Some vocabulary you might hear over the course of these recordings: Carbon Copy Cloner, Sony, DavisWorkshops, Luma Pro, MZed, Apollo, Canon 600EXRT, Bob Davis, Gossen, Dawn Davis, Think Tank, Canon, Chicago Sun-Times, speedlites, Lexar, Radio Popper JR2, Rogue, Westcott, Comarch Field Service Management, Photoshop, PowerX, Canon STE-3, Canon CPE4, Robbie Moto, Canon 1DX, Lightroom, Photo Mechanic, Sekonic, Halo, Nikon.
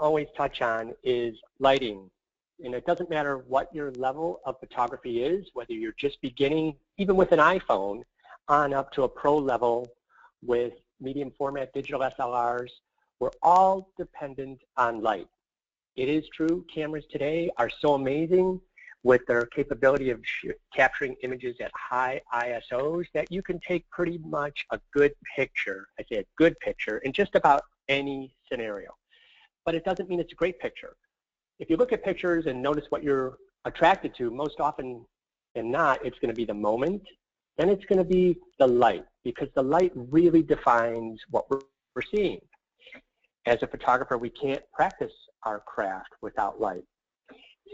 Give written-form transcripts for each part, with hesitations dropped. always touch on is lighting. And it doesn't matter what your level of photography is, whether you're just beginning, even with an iPhone, on up to a pro level with medium format digital SLRs, we're all dependent on light. It is true, cameras today are so amazing with their capability of capturing images at high ISOs that you can take pretty much a good picture, I say a good picture, in just about any scenario. But it doesn't mean it's a great picture. If you look at pictures and notice what you're attracted to, most often than not, it's going to be the moment, then it's going to be the light, because the light really defines what we're seeing. As a photographer, we can't practice our craft without light.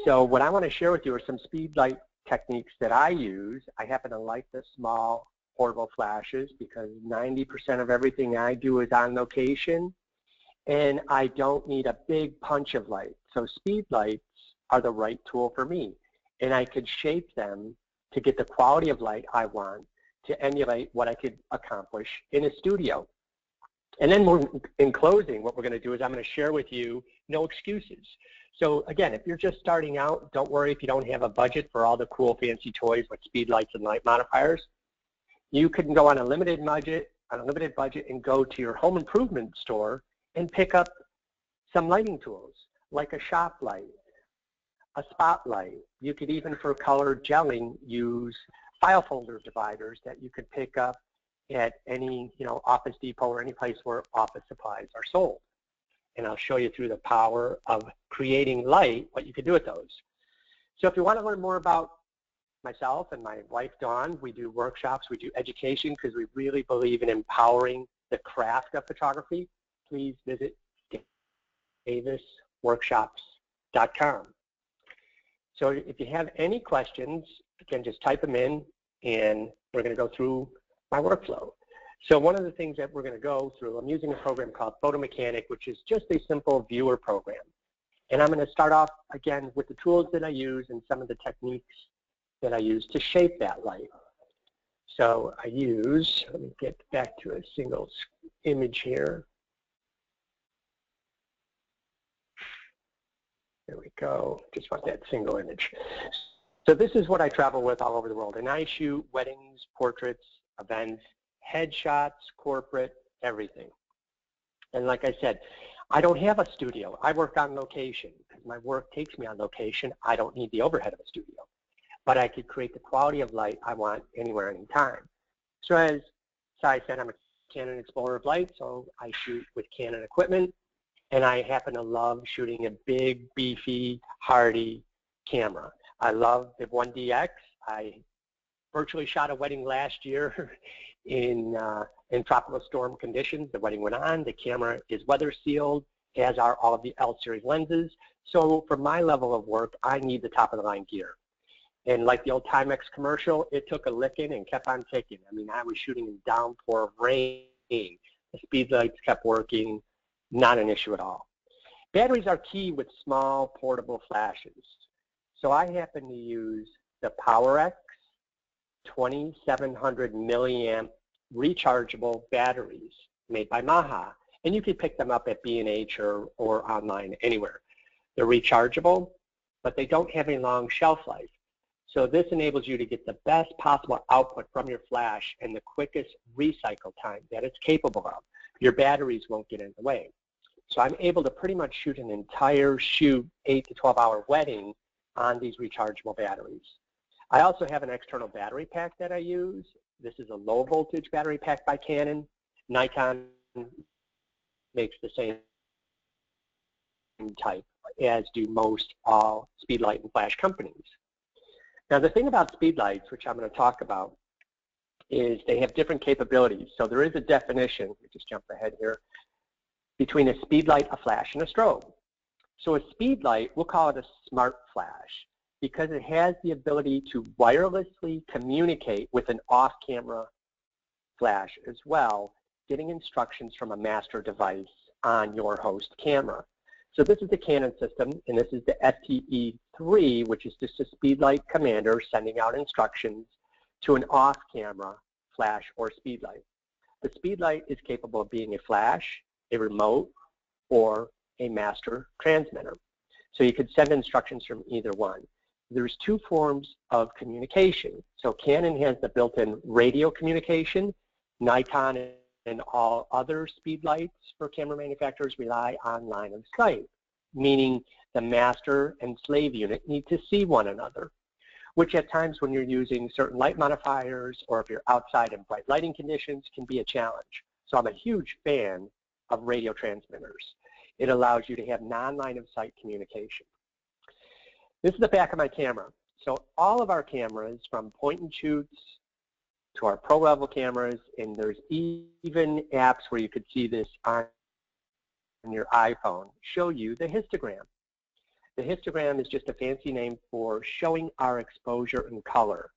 So what I want to share with you are some speed light techniques that I use. I happen to like the small portable flashes because 90% of everything I do is on location, and I don't need a big punch of light. So speed lights are the right tool for me, and I could shape them to get the quality of light I want to emulate what I could accomplish in a studio. And then in closing, what we're going to do is I'm going to share with you no excuses. So again, if you're just starting out, don't worry if you don't have a budget for all the cool fancy toys like speed lights and light modifiers. You can go on a limited budget and go to your home improvement store and pick up some lighting tools like a shop light, a spotlight. You could even, for color gelling, use file folder dividers that you could pick up at any Office Depot or any place where office supplies are sold. And I'll show you through the power of creating light what you can do with those. So if you want to learn more about myself and my wife Dawn, we do workshops, we do education, because we really believe in empowering the craft of photography. Please visit DavisWorkshops.com. So if you have any questions, you can just type them in, and we're going to go through my workflow. So one of the things that we're going to go through, I'm using a program called Photo Mechanic, which is just a simple viewer program. And I'm going to start off, again, with the tools that I use and some of the techniques that I use to shape that light. So I use, let me get back to a single image here. There we go. Just want that single image. So this is what I travel with all over the world. And I shoot weddings, portraits, events, headshots, corporate, everything. And like I said, I don't have a studio. I work on location. My work takes me on location. I don't need the overhead of a studio. But I could create the quality of light I want anywhere, anytime. So as Sai said, I'm a Canon explorer of light, so I shoot with Canon equipment. And I happen to love shooting a big, beefy, hardy camera. I love the 1DX. I virtually shot a wedding last year in tropical storm conditions. The wedding went on. The camera is weather sealed, as are all of the L-series lenses. So for my level of work, I need the top-of-the-line gear. And like the old Timex commercial, it took a licking and kept on ticking. I mean, I was shooting in downpour of rain. The speed lights kept working. Not an issue at all. Batteries are key with small portable flashes. So I happen to use the PowerX 2700 milliamp rechargeable batteries made by Maha. And you can pick them up at B&H or online anywhere. They're rechargeable, but they don't have any long shelf life. So this enables you to get the best possible output from your flash and the quickest recycle time that it's capable of. Your batteries won't get in the way. So I'm able to pretty much shoot an entire 8 to 12-hour wedding on these rechargeable batteries. I also have an external battery pack that I use. This is a low-voltage battery pack by Canon. Nikon makes the same type, as do most all speedlight and flash companies. Now, the thing about speedlights, which I'm going to talk about, is they have different capabilities. So there is a definition, we just jumped ahead here, between a speedlight, a flash, and a strobe. So a speedlight, we'll call it a smart flash, because it has the ability to wirelessly communicate with an off-camera flash as well, getting instructions from a master device on your host camera. So this is the Canon system, and this is the STE-3, which is just a speedlight commander sending out instructions to an off-camera flash or speedlight. The speedlight is capable of being a flash, a remote, or a master transmitter. So you could send instructions from either one. There's two forms of communication. So Canon has the built-in radio communication. Nikon and all other speedlights for camera manufacturers rely on line of sight, meaning the master and slave unit need to see one another, which at times when you're using certain light modifiers or if you're outside in bright lighting conditions can be a challenge. So I'm a huge fan of radio transmitters. It allows you to have non-line of sight communication. This is the back of my camera. So all of our cameras, from point and shoots to our pro level cameras, and there's even apps where you could see this on your iPhone, show you the histogram. The histogram is just a fancy name for showing our exposure and color.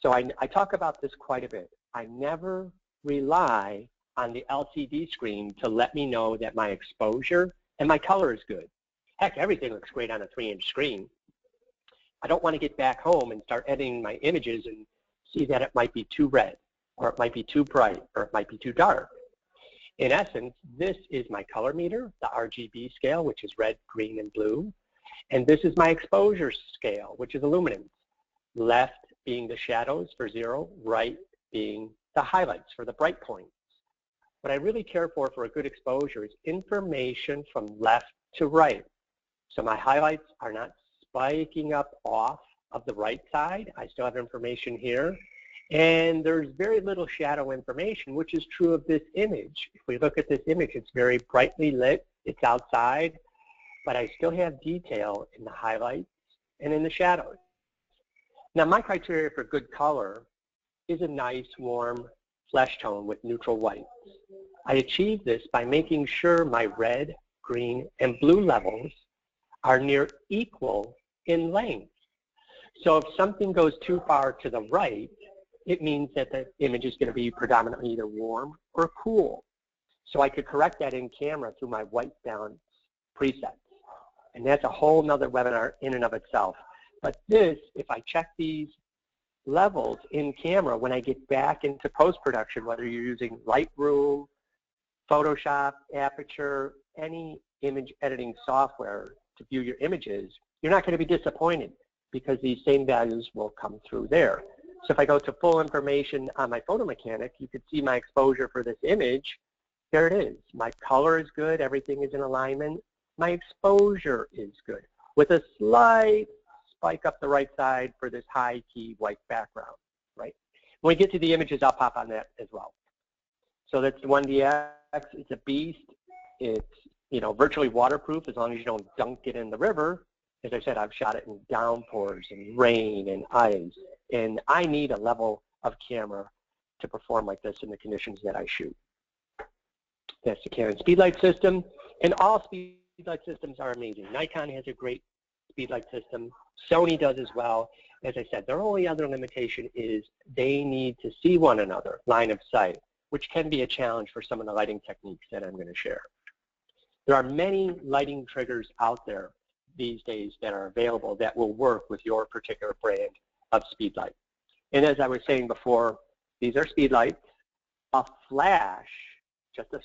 So I talk about this quite a bit. I never rely on the LCD screen to let me know that my exposure and my color is good. Heck, everything looks great on a 3-inch screen. I don't want to get back home and start editing my images and see that it might be too red, or it might be too bright, or it might be too dark. In essence, this is my color meter, the RGB scale, which is red, green, and blue. And this is my exposure scale, which is illuminance. Left being the shadows for 0, right being the highlights for the bright points. What I really care for a good exposure is information from left to right. So my highlights are not spiking up off of the right side. I still have information here. And there's very little shadow information, which is true of this image. If we look at this image, it's very brightly lit. It's outside. But I still have detail in the highlights and in the shadows. Now, my criteria for good color is a nice, warm flesh tone with neutral whites. I achieve this by making sure my red, green, and blue levels are near equal in length. So if something goes too far to the right, it means that the image is going to be predominantly either warm or cool. So I could correct that in camera through my white balance presets. And that's a whole nother webinar in and of itself. But this, if I check these levels in camera when I get back into post-production, whether you're using Lightroom, Photoshop, Aperture, any image editing software to view your images, you're not going to be disappointed because these same values will come through there. So if I go to full information on my Photo Mechanic, you can see my exposure for this image. There it is. My color is good. Everything is in alignment. My exposure is good, with a slight spike up the right side for this high-key white background, right? When we get to the images, I'll pop on that as well. So that's the 1DX. It's a beast. It's, you know, virtually waterproof as long as you don't dunk it in the river. As I said, I've shot it in downpours and rain and ice, and I need a level of camera to perform like this in the conditions that I shoot. That's the Canon Speedlight system, and all Speedlight systems are amazing. Nikon has a great speedlight system. Sony does as well. As I said, their only other limitation is they need to see one another, line of sight, which can be a challenge for some of the lighting techniques that I'm going to share. There are many lighting triggers out there these days that are available that will work with your particular brand of speedlight. And as I was saying before, these are speedlights. A flash, just a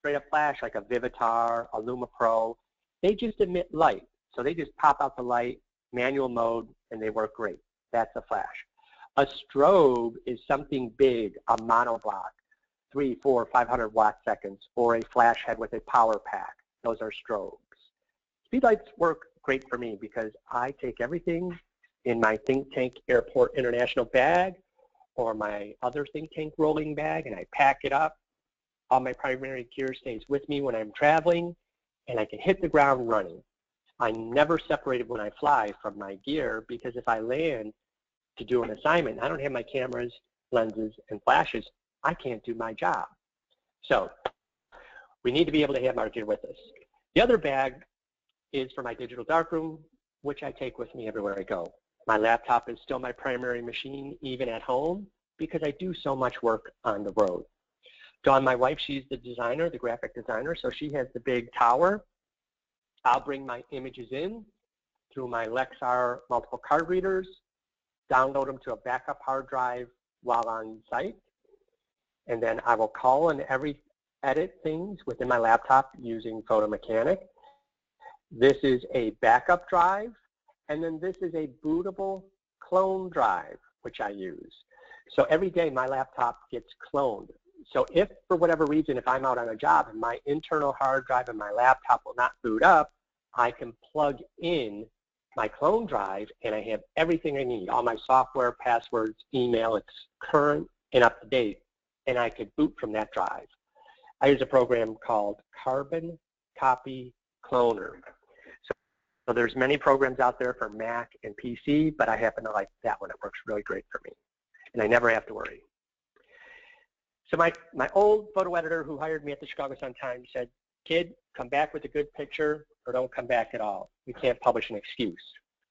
straight-up flash like a Vivitar, a Luma Pro, they just emit light. So they just pop out the light, manual mode, and they work great. That's a flash. A strobe is something big, a monoblock, 300, 400, 500 watt-seconds, or a flash head with a power pack. Those are strobes. Speedlights work great for me because I take everything in my Think Tank Airport International bag or my other Think Tank rolling bag, and I pack it up. All my primary gear stays with me when I'm traveling, and I can hit the ground running. I'm never separated when I fly from my gear because if I land to do an assignment, I don't have my cameras, lenses, and flashes. I can't do my job. So we need to be able to have our gear with us. The other bag is for my digital darkroom, which I take with me everywhere I go. My laptop is still my primary machine, even at home, because I do so much work on the road. Dawn, my wife, she's the designer, the graphic designer, so she has the big tower. I'll bring my images in through my Lexar multiple card readers, download them to a backup hard drive while on site, and then I will call and edit things within my laptop using Photo Mechanic. This is a backup drive, and then this is a bootable clone drive, which I use. So every day my laptop gets cloned. So if, for whatever reason, if I'm out on a job and my internal hard drive and my laptop will not boot up, I can plug in my clone drive and I have everything I need, all my software, passwords, email, it's current and up to date, and I could boot from that drive. I use a program called Carbon Copy Cloner. So there's many programs out there for Mac and PC, but I happen to like that one. It works really great for me, and I never have to worry. So my old photo editor who hired me at the Chicago Sun-Times said, "Kid, come back with a good picture or don't come back at all. We can't publish an excuse."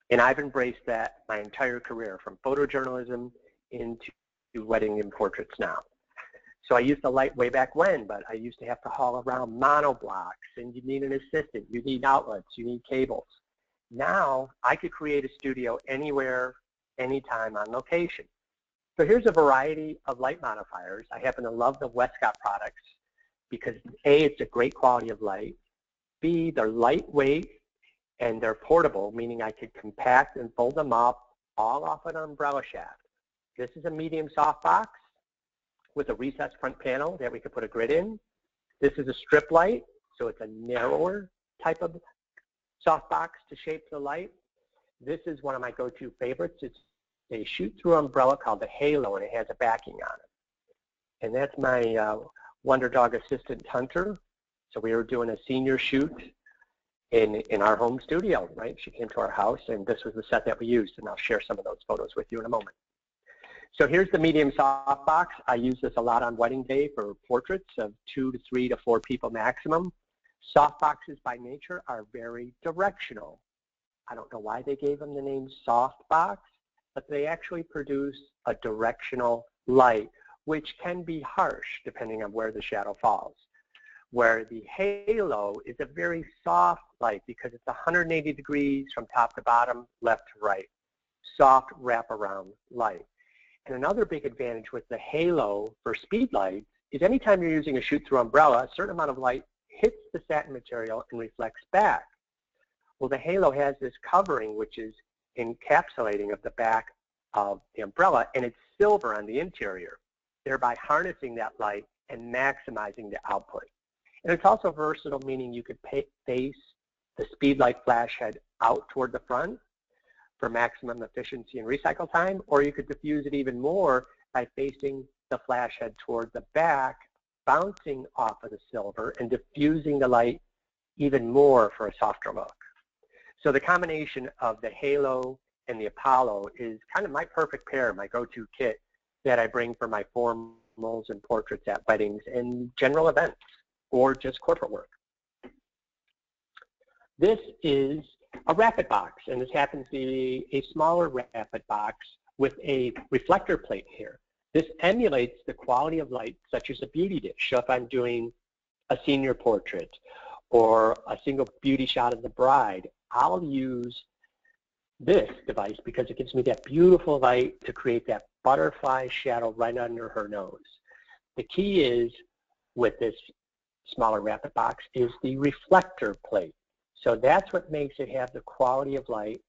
And I've embraced that my entire career, from photojournalism into wedding and portraits now. So I used to light way back when, but I used to have to haul around monoblocks, and you need an assistant, you need outlets, you need cables. Now I could create a studio anywhere, anytime, on location. So here's a variety of light modifiers. I happen to love the Westcott products because A, it's a great quality of light. B, they're lightweight and they're portable, meaning I could compact and fold them up all off an umbrella shaft. This is a medium softbox with a recessed front panel that we could put a grid in. This is a strip light, so it's a narrower type of softbox to shape the light. This is one of my go-to favorites. It's a shoot-through umbrella called the Halo, and it has a backing on it. And that's my Wonder Dog assistant, Hunter. So we were doing a senior shoot in our home studio, right? She came to our house, and this was the set that we used, and I'll share some of those photos with you in a moment. So here's the medium softbox. I use this a lot on wedding day for portraits of 2 to 3 to 4 people maximum. Softboxes by nature are very directional. I don't know why they gave them the name softbox, but they actually produce a directional light, which can be harsh depending on where the shadow falls. Where the Halo is a very soft light because it's 180 degrees from top to bottom, left to right. Soft wraparound light. And another big advantage with the Halo for speedlights is anytime you're using a shoot-through umbrella, a certain amount of light hits the satin material and reflects back. Well, the Halo has this covering, which is encapsulating of the back of the umbrella, and it's silver on the interior, thereby harnessing that light and maximizing the output. And it's also versatile, meaning you could face the speedlight flash head out toward the front for maximum efficiency and recycle time, or you could diffuse it even more by facing the flash head toward the back, bouncing off of the silver and diffusing the light even more for a softer look. So the combination of the Halo and the Apollo is kind of my perfect pair, my go-to kit that I bring for my formals and portraits at weddings and general events or just corporate work. This is a rapid box, and this happens to be a smaller rapid box with a reflector plate here. This emulates the quality of light such as a beauty dish. So if I'm doing a senior portrait or a single beauty shot of the bride, I'll use this device because it gives me that beautiful light to create that butterfly shadow right under her nose. The key is with this smaller rapid box is the reflector plate. So that's what makes it have the quality of light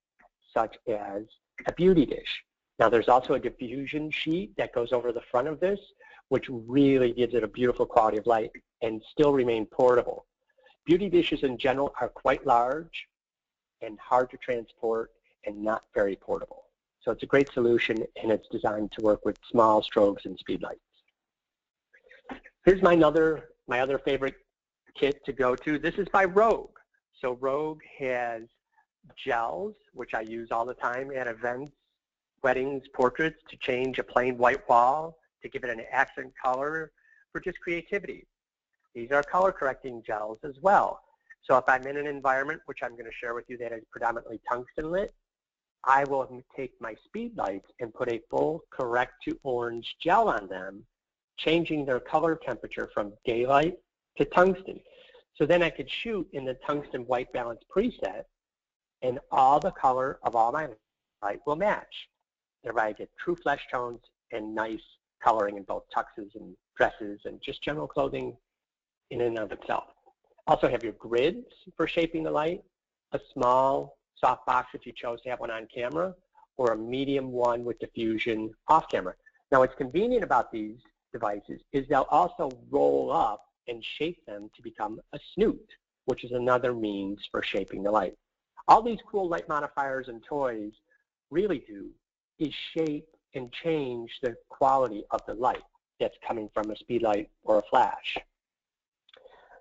such as a beauty dish. Now there's also a diffusion sheet that goes over the front of this, which really gives it a beautiful quality of light and still remain portable. Beauty dishes in general are quite large and hard to transport and not very portable. So it's a great solution, and it's designed to work with small strobes and speedlights. Here's my other favorite kit to go to. This is by Rogue. So Rogue has gels, which I use all the time at events, weddings, portraits, to change a plain white wall, to give it an accent color for just creativity. These are color correcting gels as well. So if I'm in an environment, which I'm going to share with you, that is predominantly tungsten lit, I will take my speedlights and put a full correct to orange gel on them, changing their color temperature from daylight to tungsten. So then I could shoot in the tungsten white balance preset, and all the color of all my light will match. Thereby I get true flesh tones and nice coloring in both tuxes and dresses and just general clothing in and of itself. Also have your grids for shaping the light, a small softbox if you chose to have one on camera, or a medium one with diffusion off camera. Now what's convenient about these devices is they'll also roll up and shape them to become a snoot, which is another means for shaping the light. All these cool light modifiers and toys really do is shape and change the quality of the light that's coming from a speedlight or a flash.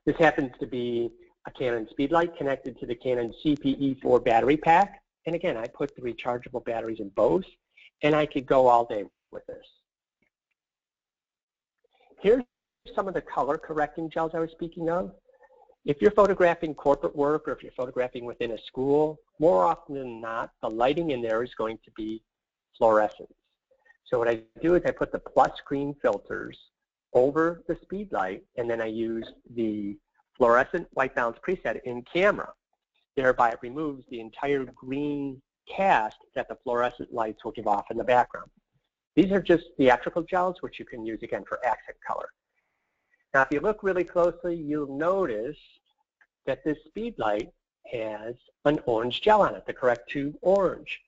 This happens to be a Canon speedlight connected to the Canon CPE4 battery pack. And again, I put the rechargeable batteries in both, and I could go all day with this. Here's some of the color correcting gels I was speaking of. If you're photographing corporate work or if you're photographing within a school, more often than not, the lighting in there is going to be fluorescence. So what I do is I put the plus green filters over the speed light, and then I use the fluorescent white balance preset in camera. Thereby, it removes the entire green cast that the fluorescent lights will give off in the background. These are just theatrical gels, which you can use, again, for accent color. Now, if you look really closely, you'll notice that this speedlight has an orange gel on it, the correct to orange.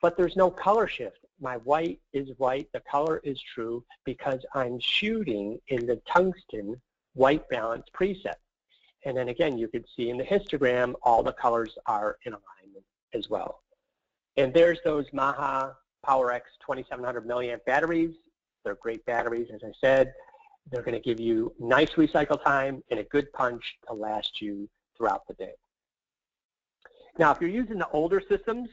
But there's no color shift. My white is white, the color is true, because I'm shooting in the tungsten white balance preset. And then again, you can see in the histogram, all the colors are in alignment as well. And there's those Maha PowerX 2700 milliamp batteries. They're great batteries, as I said. They're going to give you nice recycle time and a good punch to last you throughout the day. Now, if you're using the older systems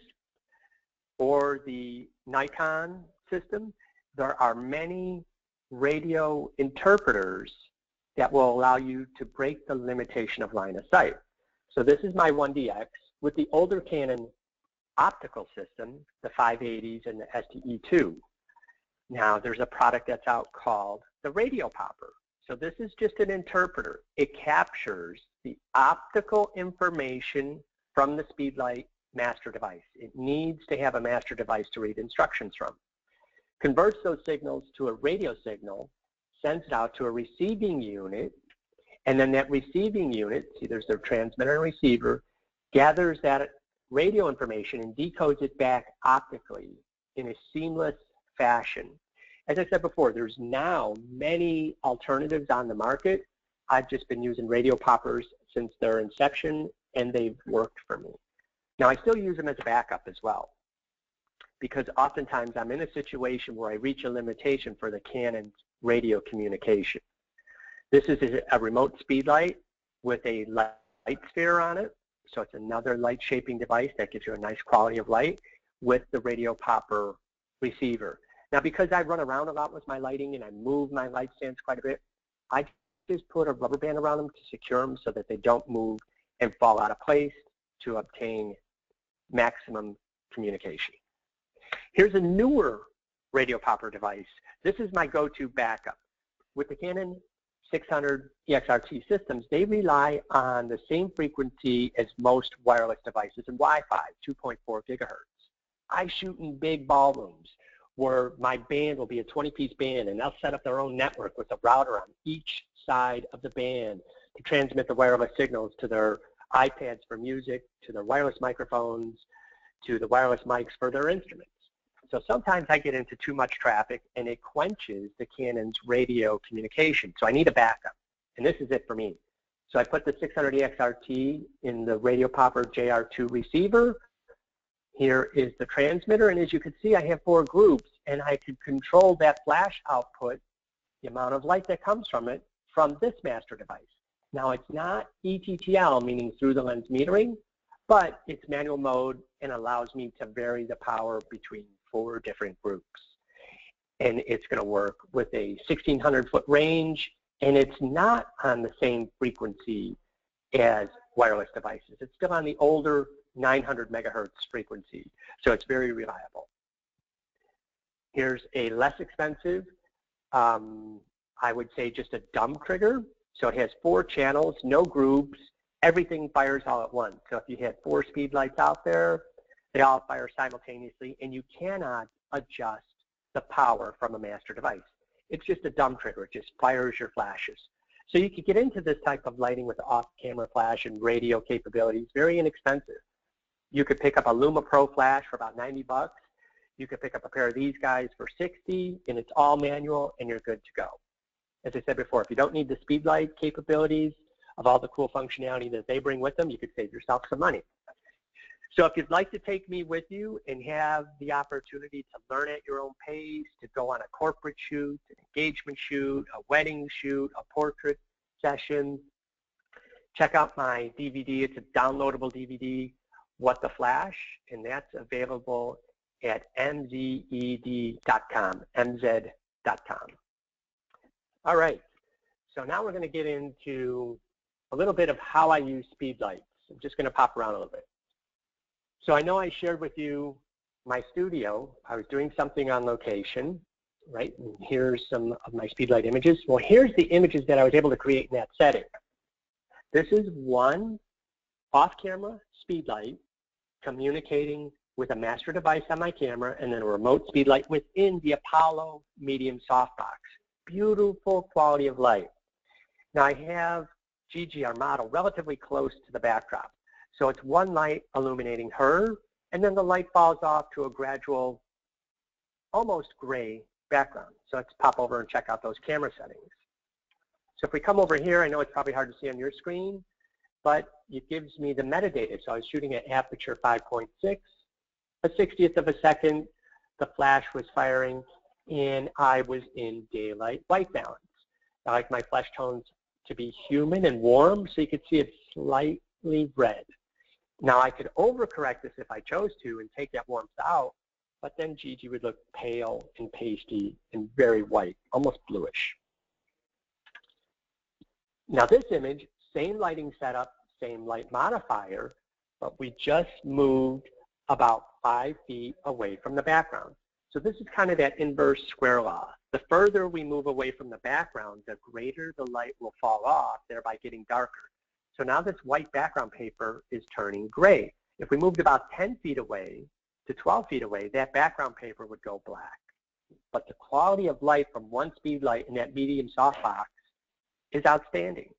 or the Nikon system, there are many radio interpreters that will allow you to break the limitation of line of sight. So this is my 1DX. With the older Canon optical system, the 580s and the STE-2. Now there's a product that's out called the Radio Popper. So this is just an interpreter. It captures the optical information from the speedlight master device. It needs to have a master device to read instructions from. Converts those signals to a radio signal, sends it out to a receiving unit, and then that receiving unit, see there's their transmitter and receiver, gathers that radio information and decodes it back optically in a seamless fashion. As I said before, there's now many alternatives on the market. I've just been using Radio Poppers since their inception, and they've worked for me. Now I still use them as a backup as well, because oftentimes I'm in a situation where I reach a limitation for the Canon's radio communication. This is a remote speedlight with a light sphere on it, so it's another light shaping device that gives you a nice quality of light with the Radio Popper receiver. Now because I run around a lot with my lighting and I move my light stands quite a bit, I just put a rubber band around them to secure them so that they don't move and fall out of place to obtain maximum communication. Here's a newer Radio Popper device. This is my go-to backup. With the Canon 600EXRT systems, they rely on the same frequency as most wireless devices and Wi-Fi, 2.4 gigahertz. I shoot in big ballrooms where my band will be a 20-piece band, and they'll set up their own network with a router on each side of the band to transmit the wireless signals to their iPads for music, to their wireless microphones, to the wireless mics for their instruments. So sometimes I get into too much traffic, and it quenches the Canon's radio communication. So I need a backup, and this is it for me. So I put the 600EXRT in the Radio Popper JR2 receiver. Here is the transmitter, and as you can see, I have four groups, and I can control that flash output, the amount of light that comes from it, from this master device. Now it's not ETTL, meaning through the lens metering, but it's manual mode and allows me to vary the power between four different groups. And it's going to work with a 1,600-foot range, and it's not on the same frequency as wireless devices. It's still on the older 900 megahertz frequency, so it's very reliable. Here's a less expensive, I would say just a dumb trigger. So it has four channels, no groups, everything fires all at once. So if you had four speedlights out there, they all fire simultaneously, and you cannot adjust the power from a master device. It's just a dumb trigger. It just fires your flashes. So you could get into this type of lighting with off-camera flash and radio capabilities, very inexpensive. You could pick up a Luma Pro flash for about $90. You could pick up a pair of these guys for $60, and it's all manual, and you're good to go. As I said before, if you don't need the speedlight capabilities of all the cool functionality that they bring with them, you could save yourself some money. So if you'd like to take me with you and have the opportunity to learn at your own pace, to go on a corporate shoot, an engagement shoot, a wedding shoot, a portrait session, check out my DVD. It's a downloadable DVD, What the Flash, and that's available at mzed.com. All right, so now we're going to get into a little bit of how I use speedlights. I'm just going to pop around a little bit. So I know I shared with you my studio. I was doing something on location, right? And here's some of my speedlight images. Well, here's the images that I was able to create in that setting. This is one off-camera speedlight communicating with a master device on my camera and then a remote speedlight within the Apollo medium softbox. Beautiful quality of light. Now I have Gigi, our model, relatively close to the backdrop. So it's one light illuminating her, and then the light falls off to a gradual, almost gray background. So let's pop over and check out those camera settings. So if we come over here, I know it's probably hard to see on your screen, but it gives me the metadata. So I was shooting at aperture 5.6. A 60th of a second, the flash was firing, and I was in daylight white balance. I like my flesh tones to be human and warm, so you could see it's slightly red. Now, I could overcorrect this if I chose to and take that warmth out, but then Gigi would look pale and pasty and very white, almost bluish. Now, this image, same lighting setup, same light modifier, but we just moved about 5 feet away from the background. So this is kind of that inverse square law. The further we move away from the background, the greater the light will fall off, thereby getting darker. So now this white background paper is turning gray. If we moved about 10 feet away to 12 feet away, that background paper would go black. But the quality of light from one speedlight in that medium softbox is outstanding.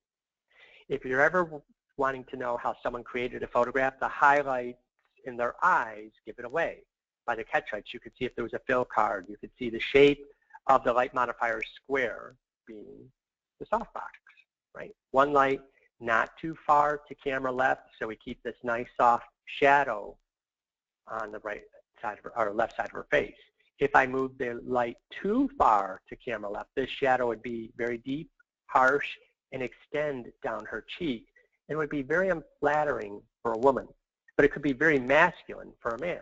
If you're ever wanting to know how someone created a photograph, the highlight in their eyes give it away. By the catchlights, you could see if there was a fill card. You could see the shape of the light modifier square being the softbox, right? One light, not too far to camera left, so we keep this nice soft shadow on the right side of her, or left side of her face. If I move the light too far to camera left, this shadow would be very deep, harsh, and extend down her cheek, and would be very unflattering for a woman. But it could be very masculine for a man.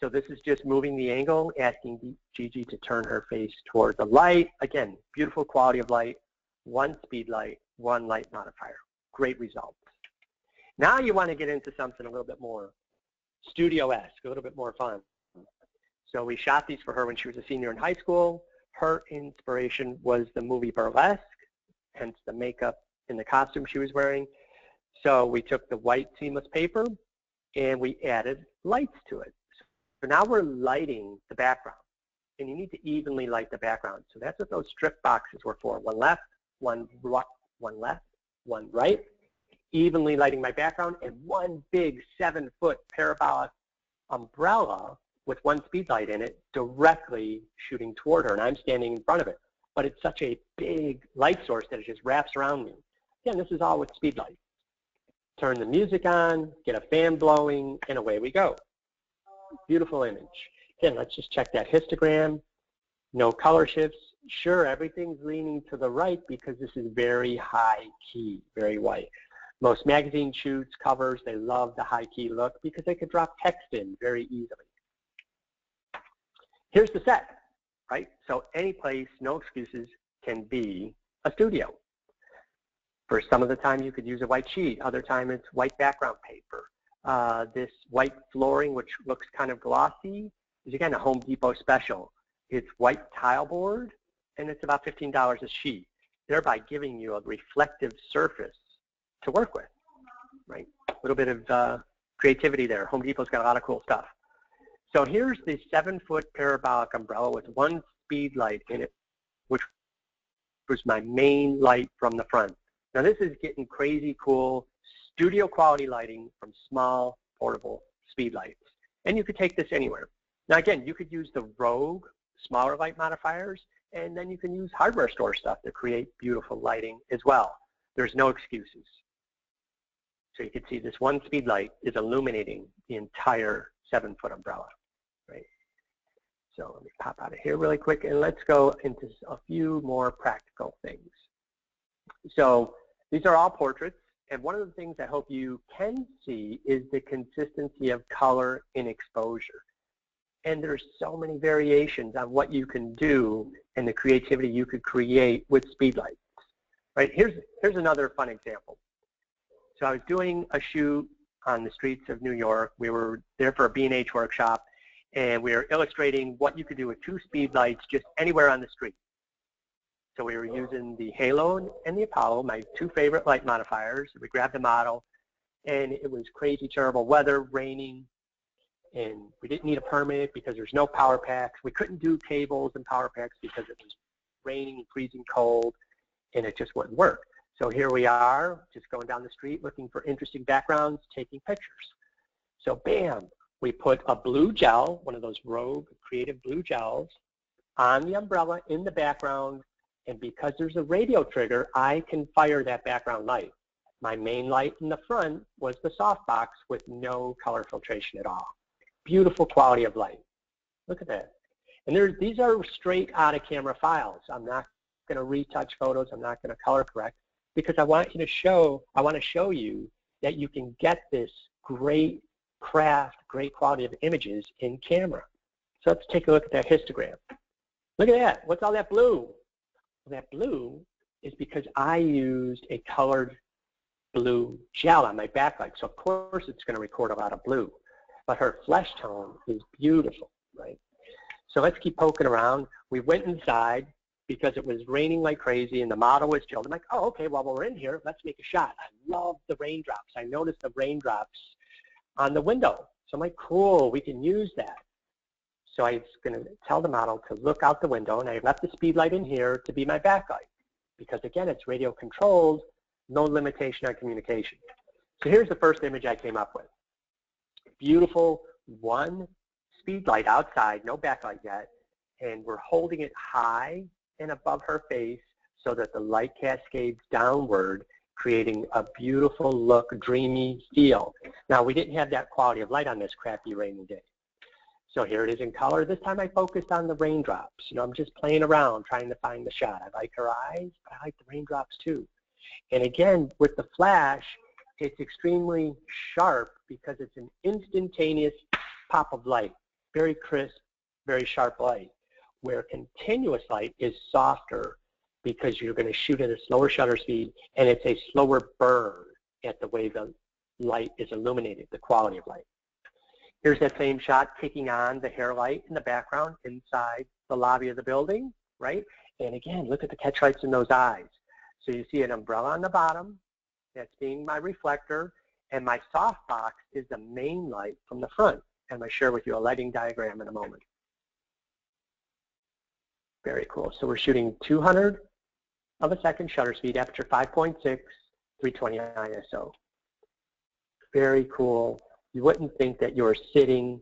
So this is just moving the angle, asking Gigi to turn her face toward the light. Again, beautiful quality of light, one speedlight, one light modifier. Great results. Now you want to get into something a little bit more studio-esque, a little bit more fun. So we shot these for her when she was a senior in high school. Her inspiration was the movie Burlesque, hence the makeup and the costume she was wearing. So we took the white seamless paper and we added lights to it. So now we're lighting the background, and you need to evenly light the background. So that's what those strip boxes were for. One left, one left, one right, evenly lighting my background, and one big 7-foot parabolic umbrella with one speedlight in it directly shooting toward her, and I'm standing in front of it. But it's such a big light source that it just wraps around me. Again, this is all with speedlight. Turn the music on, get a fan blowing, and away we go. Beautiful image. Again, let's just check that histogram. No color shifts. Sure, everything's leaning to the right because this is very high key, very white. Most magazine shoots, covers, they love the high key look because they could drop text in very easily. Here's the set, right? So any place, no excuses, can be a studio. For some of the time, you could use a white sheet. Other time, it's white background paper. This white flooring, which looks kind of glossy, is, again, a Home Depot special. It's white tile board, and it's about $15 a sheet, thereby giving you a reflective surface to work with, right? A little bit of creativity there. Home Depot's got a lot of cool stuff. So here's the 7-foot parabolic umbrella with one speed light in it, which was my main light from the front. Now this is getting crazy cool studio quality lighting from small portable speed lights. And you could take this anywhere. Now again, you could use the Rogue smaller light modifiers, and then you can use hardware store stuff to create beautiful lighting as well. There's no excuses. So you can see this one speed light is illuminating the entire 7-foot umbrella, right? So let me pop out of here really quick and let's go into a few more practical things. So these are all portraits, and one of the things I hope you can see is the consistency of color in exposure. And there's so many variations on what you can do and the creativity you could create with speedlights, right? Here's another fun example. So I was doing a shoot on the streets of New York. We were there for a B&H workshop, and we were illustrating what you could do with 2 speedlights just anywhere on the street. So we were using the Halo and the Apollo, my 2 favorite light modifiers. We grabbed the model, and it was crazy, terrible weather, raining, and we didn't need a permit because there's no power packs. We couldn't do cables and power packs because it was raining and freezing cold, and it just wouldn't work. So here we are, just going down the street looking for interesting backgrounds, taking pictures. So bam, we put a blue gel, one of those Rogue creative blue gels, on the umbrella in the background, and because there's a radio trigger, I can fire that background light. My main light in the front was the softbox with no color filtration at all. Beautiful quality of light. Look at that. And these are straight out of camera files. I'm not going to retouch photos. I'm not going to color correct, because I want to show you that you can get this great craft, great quality of images in camera. So let's take a look at that histogram. Look at that. What's all that blue? Well, that blue is because I used a colored blue gel on my backlight. So of course it's going to record a lot of blue. But her flesh tone is beautiful, right? So let's keep poking around. We went inside because it was raining like crazy and the model was chilled. I'm like, oh, okay, well, we're in here, let's make a shot. I love the raindrops. I noticed the raindrops on the window. So I'm like, cool, we can use that. So I was going to tell the model to look out the window, and I left the speed light in here to be my backlight because, again, it's radio controlled, no limitation on communication. So here's the first image I came up with. Beautiful one speed light outside, no backlight yet, and we're holding it high and above her face so that the light cascades downward, creating a beautiful look, dreamy feel. Now, we didn't have that quality of light on this crappy rainy day. So here it is in color. This time I focused on the raindrops. You know, I'm just playing around trying to find the shot. I like her eyes, but I like the raindrops too. And again, with the flash, it's extremely sharp because it's an instantaneous pop of light, very crisp, very sharp light, where continuous light is softer because you're going to shoot at a slower shutter speed, and it's a slower burn at the way the light is illuminated, the quality of light. Here's that same shot taking on the hair light in the background inside the lobby of the building, right? And again, look at the catch lights in those eyes. So you see an umbrella on the bottom, that's being my reflector, and my softbox is the main light from the front. And I'm going to share with you a lighting diagram in a moment. Very cool. So we're shooting 200 of a second shutter speed, aperture 5.6, 320 ISO. Very cool. You wouldn't think that you're sitting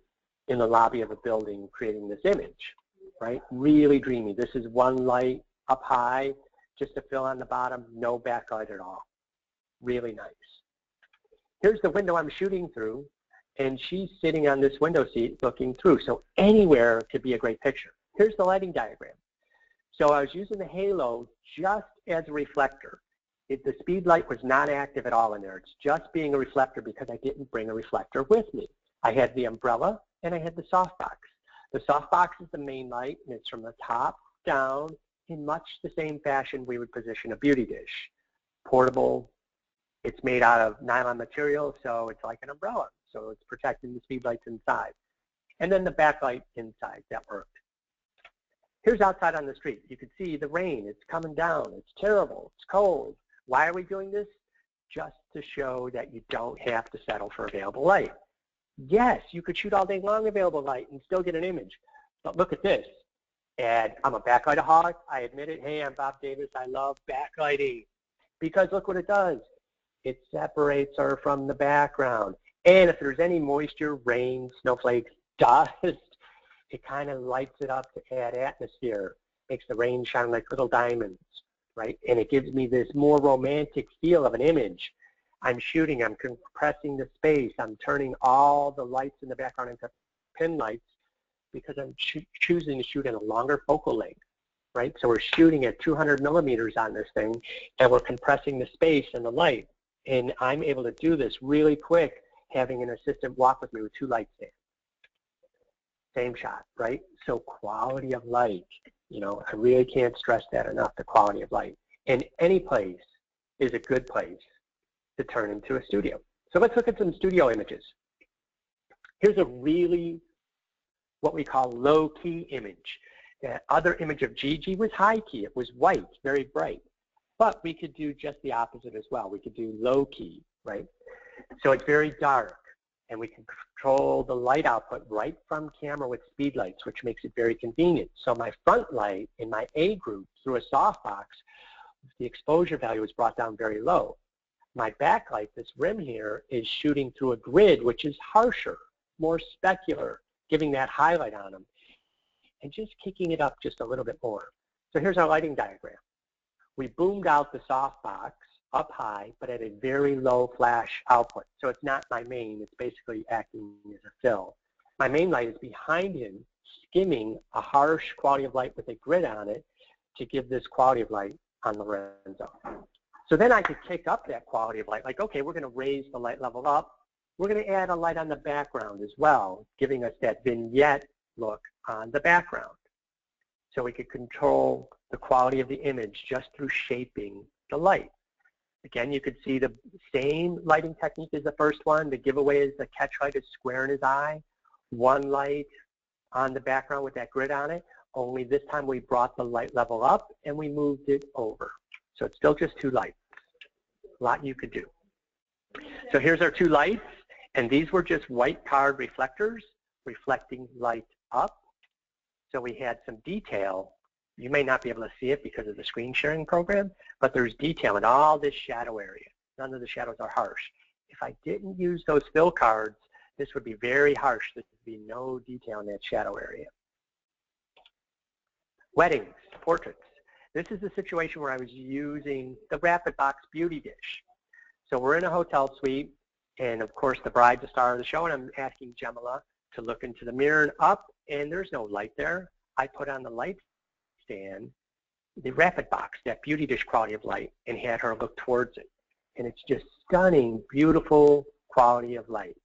in the lobby of a building creating this image, right? Really dreamy. This is one light up high, just to fill on the bottom, no backlight at all. Really nice. Here's the window I'm shooting through, and she's sitting on this window seat looking through. So anywhere could be a great picture. Here's the lighting diagram. So I was using the Halo just as a reflector. The speed light was not active at all in there. It's just being a reflector because I didn't bring a reflector with me. I had the umbrella and I had the softbox. The softbox is the main light, and it's from the top down in much the same fashion we would position a beauty dish. Portable. It's made out of nylon material, so it's like an umbrella. So it's protecting the speed lights inside. And then the backlight inside, that worked. Here's outside on the street. You can see the rain. It's coming down. It's terrible. It's cold. Why are we doing this? Just to show that you don't have to settle for available light. Yes, you could shoot all day long available light and still get an image. But look at this. And I'm a backlight hog. I admit it. Hey, I'm Bob Davis. I love backlighting because look what it does. It separates her from the background. And if there's any moisture, rain, snowflakes, dust, it kind of lights it up to add atmosphere. Makes the rain shine like little diamonds, right? And it gives me this more romantic feel of an image. I'm shooting, I'm compressing the space, I'm turning all the lights in the background into pin lights because I'm choosing to shoot in a longer focal length, right? So we're shooting at 200 millimeters on this thing and we're compressing the space and the light. And I'm able to do this really quick, having an assistant walk with me with two lights in. Same shot, right? So quality of light, you know, I really can't stress that enough, the quality of light. And any place is a good place to turn into a studio. So let's look at some studio images. Here's a really, what we call low-key image. The other image of Gigi was high-key. It was white, very bright. But we could do just the opposite as well. We could do low-key, right? So it's very dark, and we can control the light output right from camera with speed lights, which makes it very convenient. So my front light in my A group through a softbox, the exposure value was brought down very low. My backlight, this rim here, is shooting through a grid, which is harsher, more specular, giving that highlight on them, and just kicking it up just a little bit more. So here's our lighting diagram. We boomed out the softbox up high, but at a very low flash output. So it's not my main. It's basically acting as a fill. My main light is behind him, skimming a harsh quality of light with a grid on it to give this quality of light on Lorenzo. So then I could kick up that quality of light, like, okay, we're going to raise the light level up. We're going to add a light on the background as well, giving us that vignette look on the background. So we could control the quality of the image just through shaping the light. Again, you could see the same lighting technique as the first one. The giveaway is the catch light is square in his eye, one light on the background with that grid on it, only this time we brought the light level up and we moved it over. So it's still just two lights. A lot you could do. So here's our two lights, and these were just white card reflectors reflecting light up. So we had some detail. You may not be able to see it because of the screen sharing program, but there's detail in all this shadow area. None of the shadows are harsh. If I didn't use those fill cards, this would be very harsh. There would be no detail in that shadow area. Weddings, portraits. This is the situation where I was using the Rapid Box Beauty Dish. So we're in a hotel suite, and of course the bride's the star of the show, and I'm asking Gemma to look into the mirror and up, and there's no light there. I put on the light stand, the Rapid Box, that beauty dish quality of light, and had her look towards it. And it's just stunning, beautiful quality of light.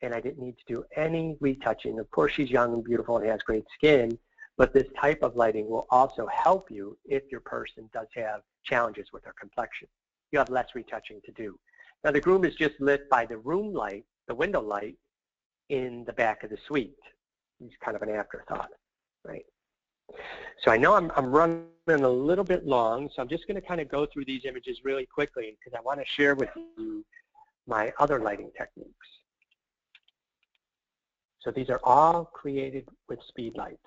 And I didn't need to do any retouching. Of course, she's young and beautiful and has great skin, but this type of lighting will also help you if your person does have challenges with their complexion. You have less retouching to do. Now the groom is just lit by the room light, the window light, in the back of the suite. He's kind of an afterthought, right? So I know I'm running a little bit long, so I'm just going to kind of go through these images really quickly because I want to share with you my other lighting techniques. So these are all created with speed lights.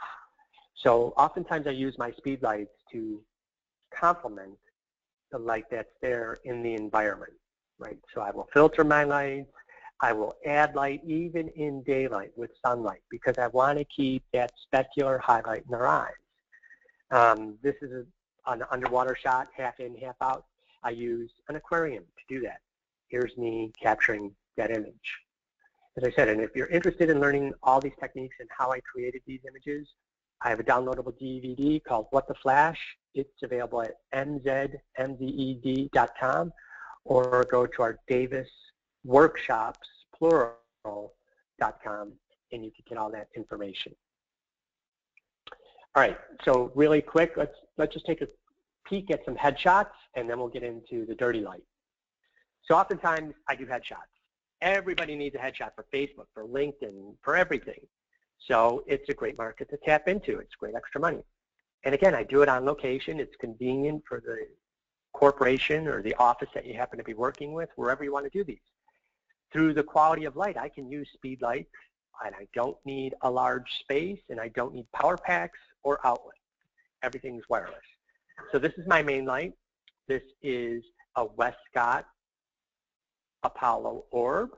So oftentimes I use my speed lights to complement the light that's there in the environment, right? So I will filter my lights. I will add light even in daylight with sunlight because I want to keep that specular highlight in our eyes. This is an underwater shot, half in, half out. I use an aquarium to do that. Here's me capturing that image. As I said, and if you're interested in learning all these techniques and how I created these images, I have a downloadable DVD called What the Flash. It's available at MZed.com, or go to our DavisWorkshops, plural.com, and you can get all that information. All right, so really quick, let's just take a peek at some headshots, and then we'll get into the dirty light. So oftentimes, I do headshots. Everybody needs a headshot for Facebook, for LinkedIn, for everything. So it's a great market to tap into. It's great extra money. And again, I do it on location. It's convenient for the corporation or the office that you happen to be working with, wherever you want to do these. Through the quality of light, I can use speed lights, and I don't need a large space, and I don't need power packs or outlets. everything's wireless. So this is my main light. This is a Westcott Apollo orb.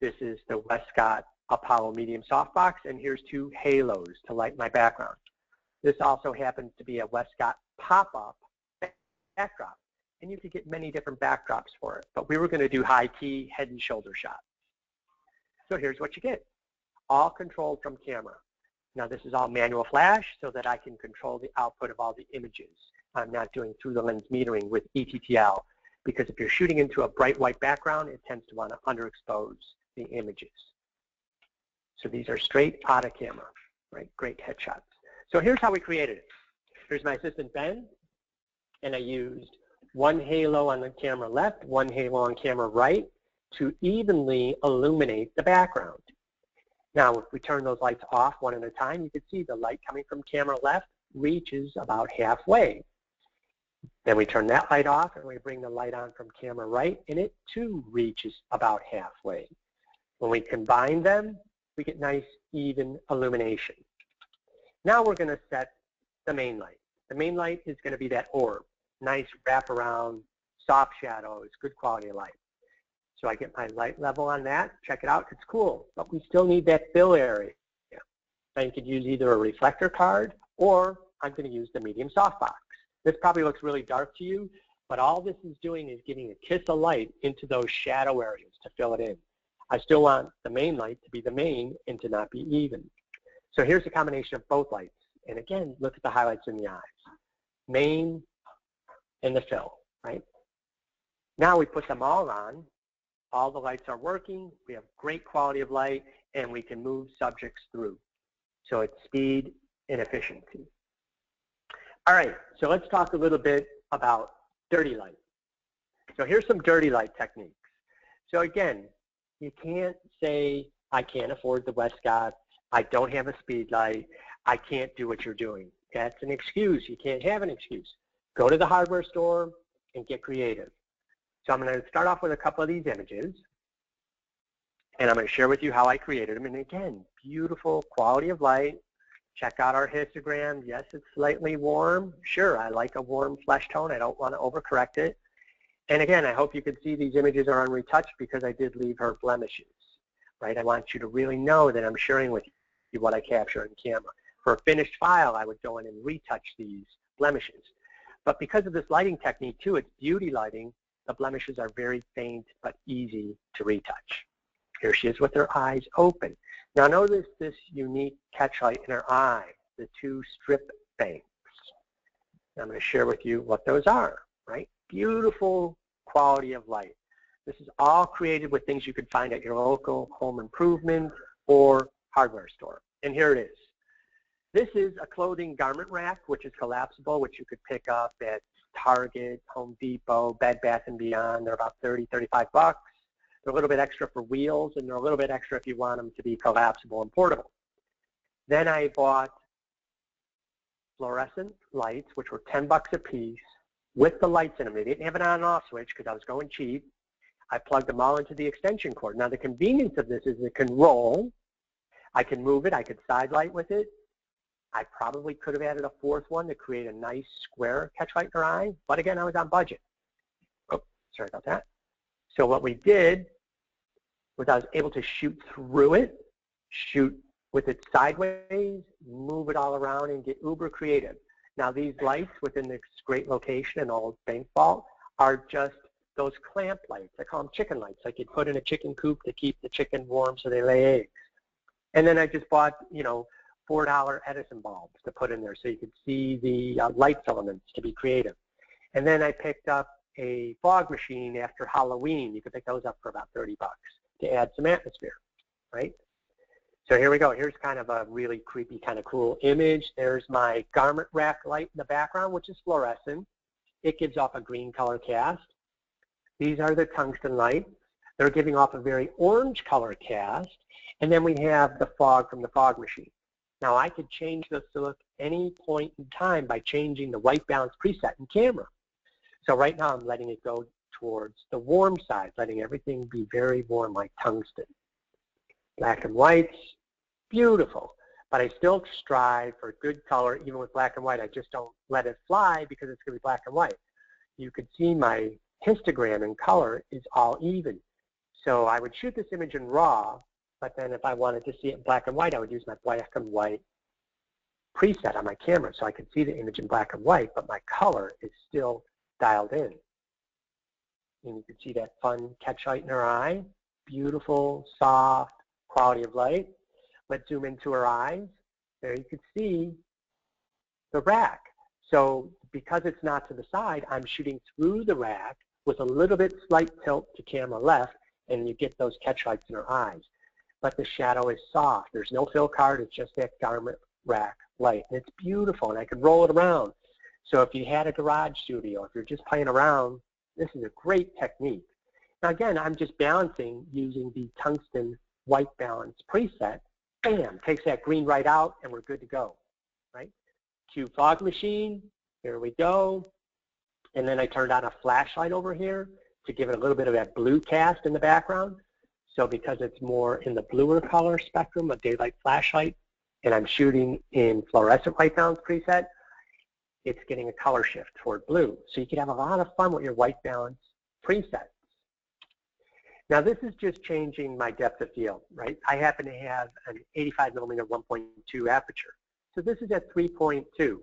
This is the Westcott Apollo medium softbox, and here's two halos to light my background. This also happens to be a Westcott pop-up backdrop, and you could get many different backdrops for it, but we were going to do high-key head and shoulder shots. So here's what you get, all controlled from camera. Now this is all manual flash so that I can control the output of all the images. I'm not doing through the lens metering with ETTL, because if you're shooting into a bright white background, it tends to want to underexpose the images. So these are straight out of camera, right? Great headshots. So here's how we created it. Here's my assistant Ben, and I used one halo on the camera left, one halo on camera right to evenly illuminate the background. Now if we turn those lights off one at a time, you can see the light coming from camera left reaches about halfway. Then we turn that light off and we bring the light on from camera right, and it too reaches about halfway. When we combine them, we get nice even illumination. Now we're going to set the main light. The main light is going to be that orb. Nice wraparound, soft shadows, good quality light. So I get my light level on that. Check it out. It's cool, but we still need that fill area. Now you could use either a reflector card, or I'm going to use the medium softbox. This probably looks really dark to you, but all this is doing is giving a kiss of light into those shadow areas to fill it in. I still want the main light to be the main and to not be even. So here's a combination of both lights. And again, look at the highlights in the eyes. Main and the fill, right? Now we put them all on. All the lights are working. We have great quality of light, and we can move subjects through. So it's speed and efficiency. All right, so let's talk a little bit about dirty light. So here's some dirty light techniques. So again, you can't say, I can't afford the Westcott, I don't have a speed light, I can't do what you're doing. That's an excuse. You can't have an excuse. Go to the hardware store and get creative. So I'm going to start off with a couple of these images, and I'm going to share with you how I created them. And again, beautiful quality of light. Check out our histogram. Yes, it's slightly warm. Sure, I like a warm flesh tone. I don't want to overcorrect it. And again, I hope you can see these images are unretouched because I did leave her blemishes, right? I want you to really know that I'm sharing with you what I capture in camera. For a finished file, I would go in and retouch these blemishes. But because of this lighting technique too, it's beauty lighting, the blemishes are very faint but easy to retouch. Here she is with her eyes open. Now notice this unique catchlight in her eye, the two strip banks. I'm going to share with you what those are, right? Beautiful quality of light. This is all created with things you can find at your local home improvement or hardware store. And here it is. This is a clothing garment rack, which is collapsible, which you could pick up at Target, Home Depot, Bed Bath & Beyond. They're about $30, $35. They're a little bit extra for wheels, and they're a little bit extra if you want them to be collapsible and portable. Then I bought fluorescent lights, which were $10 a piece, with the lights in them. They didn't have an on and off switch because I was going cheap. I plugged them all into the extension cord. Now the convenience of this is it can roll. I can move it. I could side light with it. I probably could have added a fourth one to create a nice square catchlight in her eye, but again, I was on budget. Oh, sorry about that. So what we did was I was able to shoot through it, shoot with it sideways, move it all around, and get uber creative. Now these lights within this great location in Old Bank Vault are just those clamp lights. I call them chicken lights. Like you'd put in a chicken coop to keep the chicken warm so they lay eggs. And then I just bought, you know, $4 Edison bulbs to put in there so you could see the light filaments to be creative. And then I picked up a fog machine after Halloween. You could pick those up for about $30 to add some atmosphere, right? So here we go. Here's kind of a really creepy, kind of cool image. There's my garment rack light in the background, which is fluorescent. It gives off a green color cast. These are the tungsten lights. They're giving off a very orange color cast. And then we have the fog from the fog machine. Now I could change this to look any point in time by changing the white balance preset in camera. So right now I'm letting it go towards the warm side, letting everything be very warm like tungsten. Black and whites, beautiful. But I still strive for good color, even with black and white. I just don't let it fly because it's going to be black and white. You could see my histogram in color is all even. So I would shoot this image in raw, but then if I wanted to see it in black and white, I would use my black and white preset on my camera. So I could see the image in black and white, but my color is still dialed in. And you can see that fun catch light in her eye. Beautiful, soft quality of light. Let's zoom into her eyes. There you can see the rack. So because it's not to the side, I'm shooting through the rack with a little bit slight tilt to camera left, and you get those catch lights in her eyes. But the shadow is soft. There's no fill card. It's just that garment rack light. And it's beautiful, and I can roll it around. So if you had a garage studio, if you're just playing around, this is a great technique. Now again, I'm just balancing using the tungsten white balance preset. Bam, takes that green right out, and we're good to go, right? Cue fog machine, here we go. And then I turned on a flashlight over here to give it a little bit of that blue cast in the background. So because it's more in the bluer color spectrum of daylight flashlight, and I'm shooting in fluorescent white balance preset, it's getting a color shift toward blue. So you can have a lot of fun with your white balance presets. Now this is just changing my depth of field, right? I happen to have an 85 millimeter 1.2 aperture. So this is at 3.2.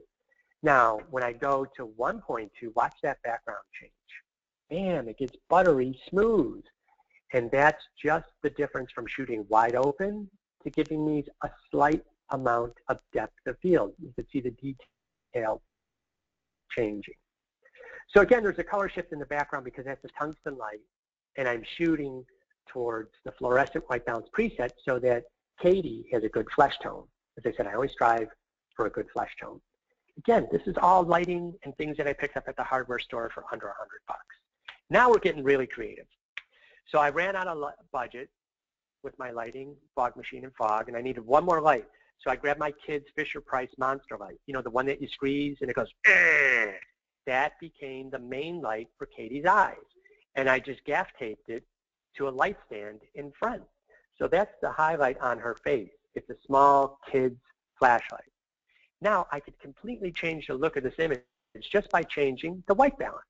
Now when I go to 1.2, watch that background change. Bam, it gets buttery smooth. And that's just the difference from shooting wide open to giving me a slight amount of depth of field. You can see the detail changing. So again, there's a color shift in the background because that's a tungsten light. And I'm shooting towards the fluorescent white balance preset so that Katie has a good flesh tone. As I said, I always strive for a good flesh tone. Again, this is all lighting and things that I picked up at the hardware store for under $100. Now we're getting really creative. So I ran out of budget with my lighting, fog machine and fog, and I needed one more light. So I grabbed my kid's Fisher-Price monster light, you know, the one that you squeeze and it goes, eh! That became the main light for Katie's eyes. And I just gaff taped it to a light stand in front. So that's the highlight on her face. It's a small kid's flashlight. Now I could completely change the look of this image just by changing the white balance.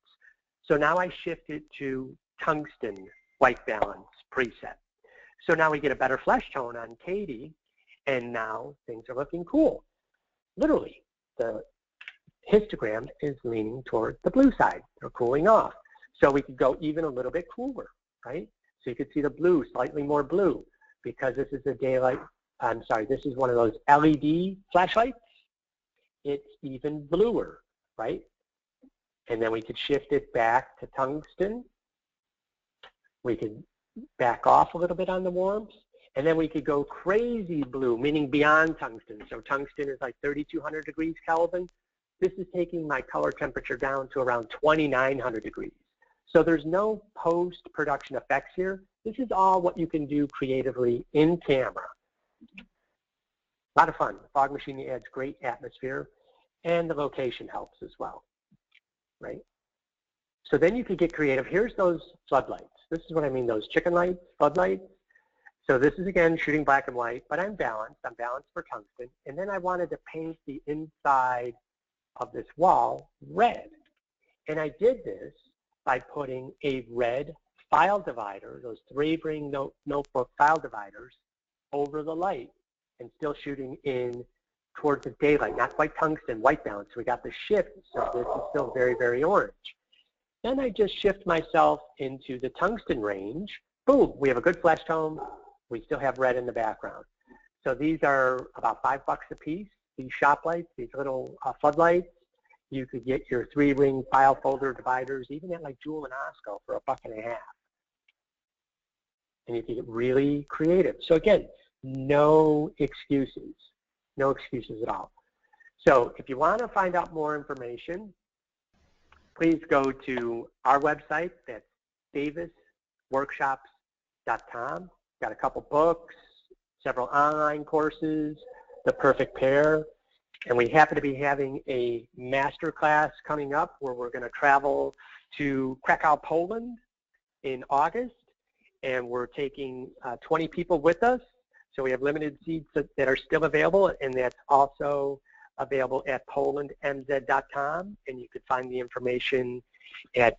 So now I shifted to tungsten white balance preset. So now we get a better flesh tone on Katie, and now things are looking cool. Literally, the histogram is leaning toward the blue side. They're cooling off. So we could go even a little bit cooler, right? So you could see the blue, slightly more blue, because this is a daylight, I'm sorry, this is one of those LED flashlights. It's even bluer, right? And then we could shift it back to tungsten. We could back off a little bit on the warmth. And then we could go crazy blue, meaning beyond tungsten. So tungsten is like 3,200 degrees Kelvin. This is taking my color temperature down to around 2,900 degrees. So there's no post-production effects here. This is all what you can do creatively in camera. A lot of fun. The fog machine adds great atmosphere, and the location helps as well, right? So then you can get creative. Here's those floodlights. This is what I mean, those chicken lights, floodlights. So this is, again, shooting black and white, but I'm balanced. I'm balanced for tungsten. And then I wanted to paint the inside of this wall red. And I did this by putting a red file divider, those three-ring notebook file dividers, over the light and still shooting in towards the daylight, not quite tungsten, white balance. So we got the shift, so this is still very, very orange. Then I just shift myself into the tungsten range. Boom, we have a good flash tone. We still have red in the background. So these are about $5 a piece, these shop lights, these little floodlights. You could get your three-ring file folder dividers, even at like Jewel and Osco for $1.50. And you can get really creative. So again, no excuses at all. So if you want to find out more information, please go to our website. That's DavisWorkshops.com. Got a couple books, several online courses, The Perfect Pair. And we happen to be having a master class coming up where we're going to travel to Krakow, Poland in August. And we're taking 20 people with us. So we have limited seats that are still available, and that's also available at polandmz.com, and you could find the information at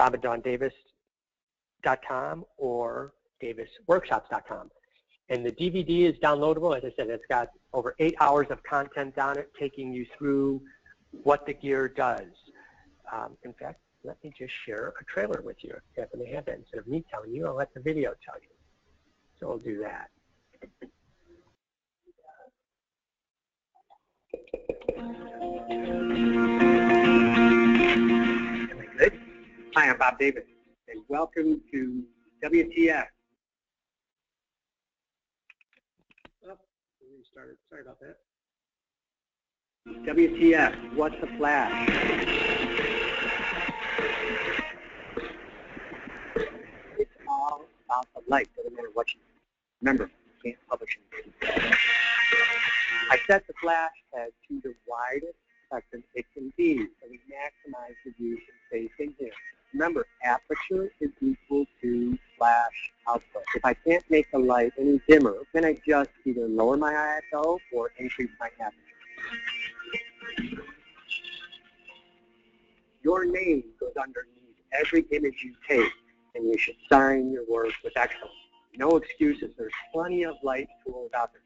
bobanddawndavis.com or DavisWorkshops.com. And the DVD is downloadable. As I said, it's got over 8 hours of content on it, taking you through what the gear does. In fact, let me just share a trailer with you. If you happen to have that, instead of me telling you, I'll let the video tell you. So we'll do that. Am I good? Hi, I'm Bob Davis, and welcome to WTF. Sorry about that. WTF, what's the flash? It's all about the light, doesn't matter what you do. Remember, you can't publish anything. I set the flash head to the widest spectrum it can be, so we maximize the view and space in here. Remember, aperture is equal to flash output. If I can't make the light any dimmer, then I just either lower my ISO or increase my aperture. Your name goes underneath every image you take, and you should sign your work with excellence. No excuses. There's plenty of light tools out there.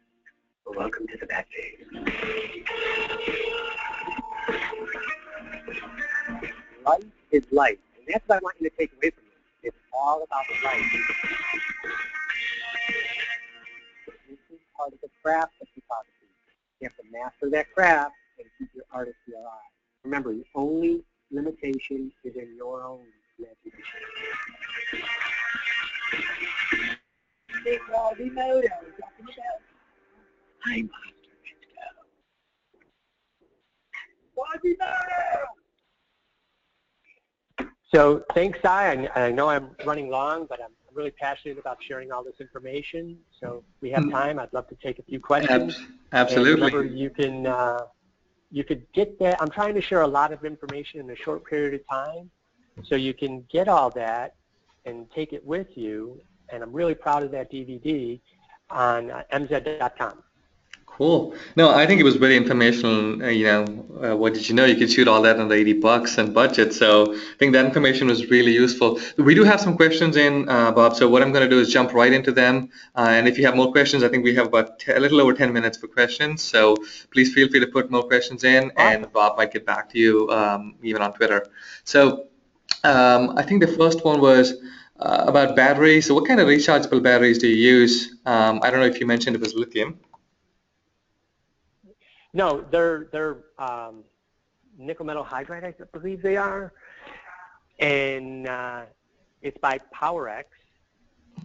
Well, welcome to the back page. Light is light. And that's what I want you to take away from you. It's all about the light. This is part of the craft of photography. You have to master that craft and keep your artistry alive. Remember, the only limitation is in your own imagination. Big Robbie Moto, talking about Hi, Monster Chicago. Robbie Moto! So thanks, I know I'm running long, but I'm really passionate about sharing all this information. So if we have time, I'd love to take a few questions. Absolutely. And remember, you could get that. I'm trying to share a lot of information in a short period of time, so you can get all that and take it with you. And I'm really proud of that DVD on mz.com. Cool. No, I think it was very informational. What did you know? You could shoot all that under $80 and budget. So I think that information was really useful. We do have some questions in, Bob. So what I'm going to do is jump right into them. And if you have more questions, I think we have about a little over 10 minutes for questions. So please feel free to put more questions in, and Bob might get back to you even on Twitter. So I think the first one was about batteries. So what kind of rechargeable batteries do you use? I don't know if you mentioned it was lithium. No, they're nickel metal hydride, I believe they are, and it's by PowerX.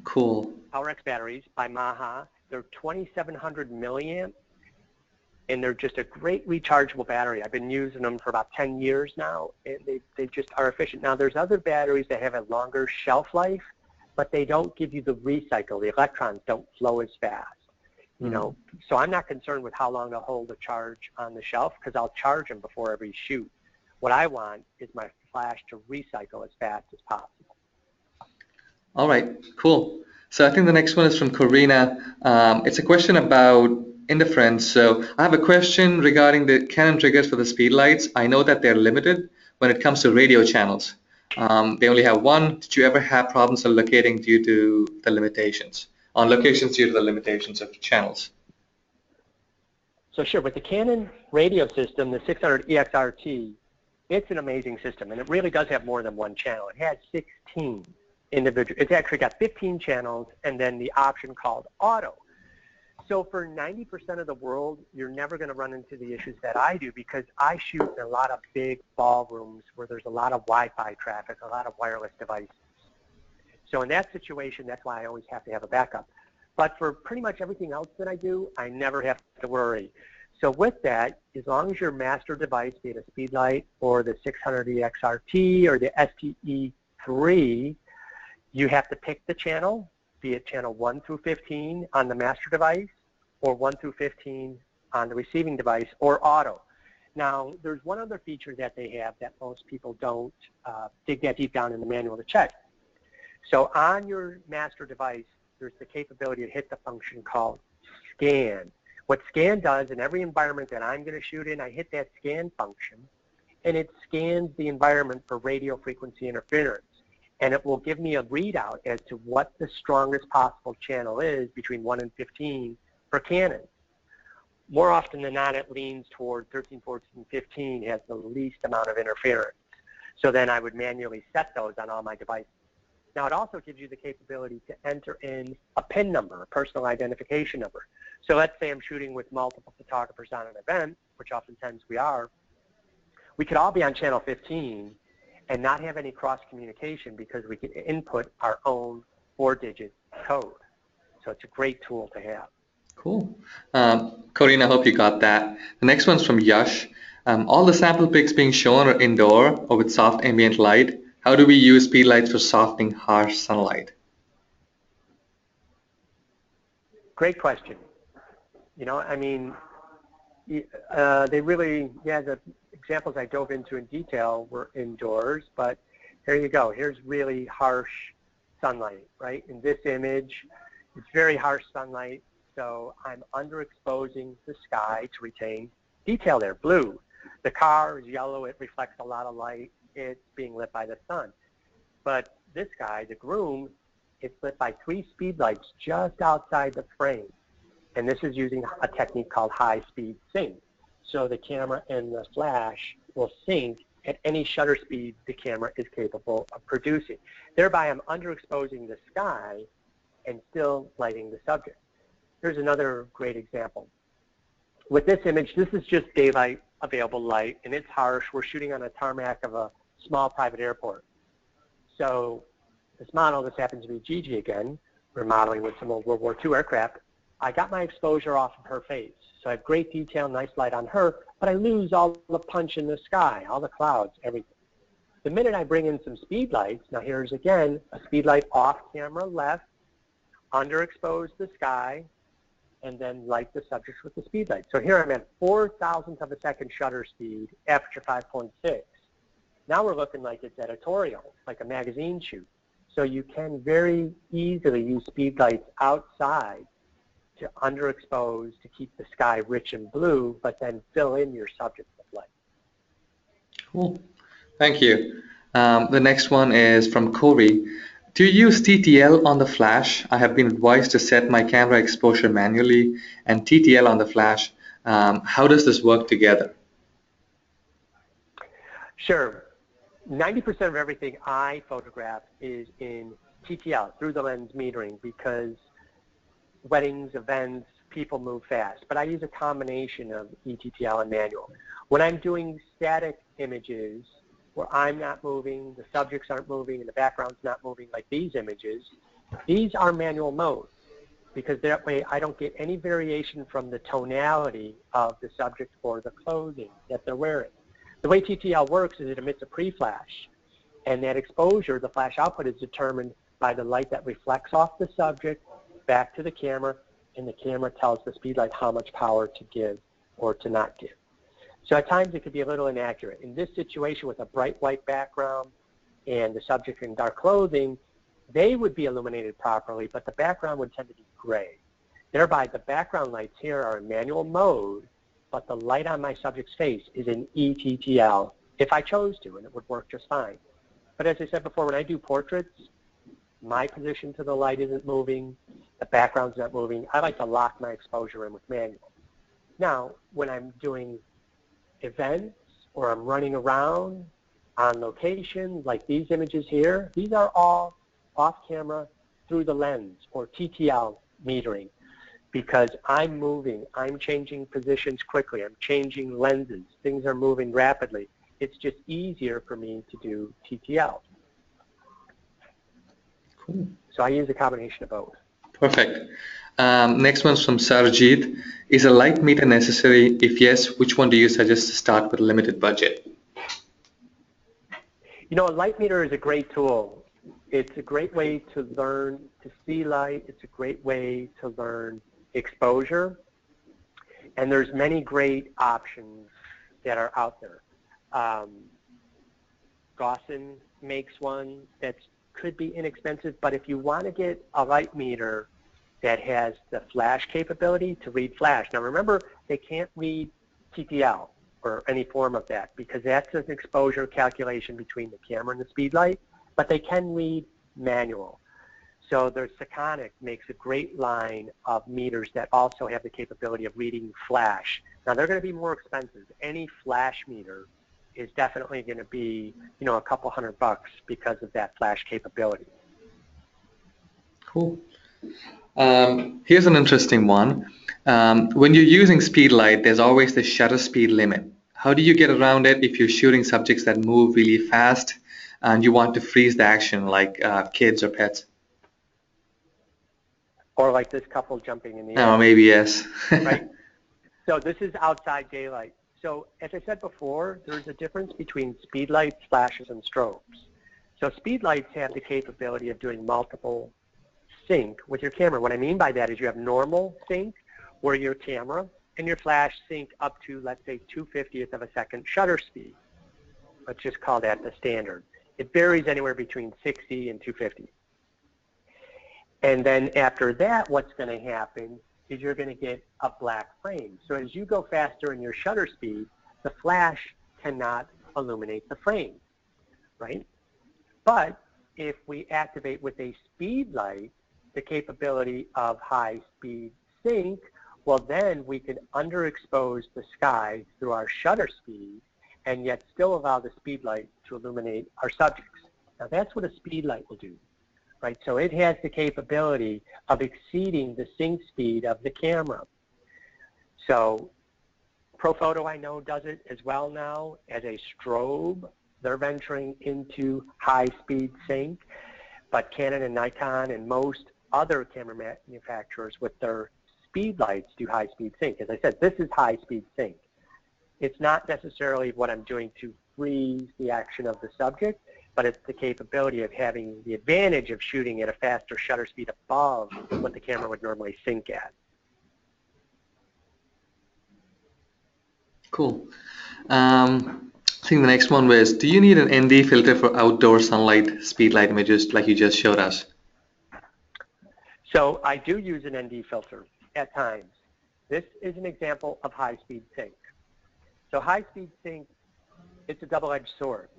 Cool. PowerX batteries by Maha. They're 2,700 milliamp, and they're just a great rechargeable battery. I've been using them for about 10 years now, and they just are efficient. Now, there's other batteries that have a longer shelf life, but they don't give you the recycle. The electrons don't flow as fast. You know, so I'm not concerned with how long they'll hold a charge on the shelf because I'll charge them before every shoot. What I want is my flash to recycle as fast as possible. All right, cool. So I think the next one is from Corina. It's a question about indifference. So I have a question regarding the Canon triggers for the speedlights. I know that they're limited when it comes to radio channels. They only have one. Did you ever have problems allocating due to the limitations? On locations due to the limitations of channels. So sure, with the Canon radio system, the 600EXRT, it's an amazing system, and it really does have more than one channel. It has 16 individual. It's actually got 15 channels, and then the option called auto. So for 90% of the world, you're never going to run into the issues that I do because I shoot in a lot of big ballrooms where there's a lot of Wi-Fi traffic, a lot of wireless devices. So in that situation, that's why I always have to have a backup. But for pretty much everything else that I do, I never have to worry. So with that, as long as your master device, be it a speedlight or the 600EXRT or the STE-3, you have to pick the channel, be it channel 1 through 15 on the master device or 1 through 15 on the receiving device or auto. Now, there's one other feature that they have that most people don't dig that deep down in the manual to check. So on your master device, there's the capability to hit the function called scan. What scan does in every environment that I'm going to shoot in, I hit that scan function, and it scans the environment for radio frequency interference. And it will give me a readout as to what the strongest possible channel is between 1 and 15 for Canon. More often than not, it leans toward 13, 14, 15 has the least amount of interference. So then I would manually set those on all my devices. Now, it also gives you the capability to enter in a PIN number, a personal identification number. So let's say I'm shooting with multiple photographers on an event, which oftentimes we are. We could all be on channel 15 and not have any cross-communication because we can input our own 4-digit code. So it's a great tool to have. Cool. Corinne, I hope you got that. The next one's from Yash. All the sample pics being shown are indoor or with soft ambient light. How do we use speedlights for softening harsh sunlight? Great question. You know, I mean, they really, yeah, the examples I dove into in detail were indoors, but there you go. Here's really harsh sunlight, right? In this image, it's very harsh sunlight. So I'm underexposing the sky to retain detail there, blue. The car is yellow, it reflects a lot of light, it's being lit by the sun. But this guy, the groom, it's lit by 3 speedlights just outside the frame. And this is using a technique called high-speed sync. So the camera and the flash will sync at any shutter speed the camera is capable of producing. Thereby, I'm underexposing the sky and still lighting the subject. Here's another great example. With this image, this is just daylight, available light, and it's harsh. We're shooting on a tarmac of a small private airport. So this model, this happens to be Gigi again. We're modeling with some old World War II aircraft. I got my exposure off of her face. So I have great detail, nice light on her, but I lose all the punch in the sky, all the clouds, everything. The minute I bring in some speed lights, now here's again a speed light off camera left, underexpose the sky, and then light the subject with the speed light. So here I'm at 4,000th of a second shutter speed, aperture 5.6. Now we're looking like it's editorial, like a magazine shoot. So you can very easily use speed lights outside to underexpose, to keep the sky rich and blue, but then fill in your subject with light. Cool. Thank you. The next one is from Corey. Do you use TTL on the flash? I have been advised to set my camera exposure manually and TTL on the flash. How does this work together? Sure. 90% of everything I photograph is in TTL, through the lens metering, because weddings, events, people move fast. But I use a combination of ETTL and manual. When I'm doing static images, where I'm not moving, the subjects aren't moving, and the background's not moving like these images, these are manual mode, because that way I don't get any variation from the tonality of the subject or the clothing that they're wearing. The way TTL works is it emits a pre-flash, and that exposure, the flash output, is determined by the light that reflects off the subject back to the camera, and the camera tells the speed light how much power to give or to not give. So at times it could be a little inaccurate. In this situation with a bright white background and the subject in dark clothing, they would be illuminated properly, but the background would tend to be gray. Thereby, the background lights here are in manual mode, but the light on my subject's face is in ETTL if I chose to, and it would work just fine. But as I said before, when I do portraits, my position to the light isn't moving, the background's not moving. I like to lock my exposure in with manual. Now, when I'm doing events, or I'm running around on location, like these images here, these are all off-camera through the lens, or TTL metering, because I'm moving, I'm changing positions quickly, I'm changing lenses, things are moving rapidly. It's just easier for me to do TTL. Cool. So I use a combination of both. Perfect. Next one's from Sarjit. Is a light meter necessary? If yes, which one do you suggest to start with a limited budget? You know, a light meter is a great tool. It's a great way to learn to see light. It's a great way to learn exposure. And there's many great options that are out there. Gossen makes one that's could be inexpensive, but if you want to get a light meter that has the flash capability to read flash. Now remember, they can't read TTL or any form of that because that's an exposure calculation between the camera and the speedlight, but they can read manual. So there's Sekonic makes a great line of meters that also have the capability of reading flash. Now they're going to be more expensive. Any flash meter is definitely going to be, you know, a couple $100 because of that flash capability. Cool. Here's an interesting one. When you're using speedlight, there's always the shutter speed limit. How do you get around it if you're shooting subjects that move really fast and you want to freeze the action, like kids or pets? Or like this couple jumping in the air. Oh, maybe yes. Right? So this is outside daylight. So as I said before, there's a difference between speedlights, flashes, and strobes. So speedlights have the capability of doing multiple sync with your camera. What I mean by that is you have normal sync, where your camera and your flash sync up to, let's say, 2/50th of a second shutter speed. Let's just call that the standard. It varies anywhere between 60 and 250. And then after that, what's going to happen is you're going to get a black frame. So as you go faster in your shutter speed, the flash cannot illuminate the frame, right? But if we activate with a speed light the capability of high speed sync, well then we can underexpose the sky through our shutter speed and yet still allow the speed light to illuminate our subjects. Now that's what a speed light will do. Right, so it has the capability of exceeding the sync speed of the camera. So Profoto, I know, does it as well now as a strobe. They're venturing into high-speed sync, but Canon and Nikon and most other camera manufacturers with their speed lights do high-speed sync. As I said, this is high-speed sync. It's not necessarily what I'm doing to freeze the action of the subject, but it's the capability of having the advantage of shooting at a faster shutter speed above what the camera would normally sync at. Cool. I think the next one was, do you need an ND filter for outdoor sunlight speedlight images like you just showed us? So I do use an ND filter at times. This is an example of high-speed sync. So high-speed sync, it's a double-edged sword.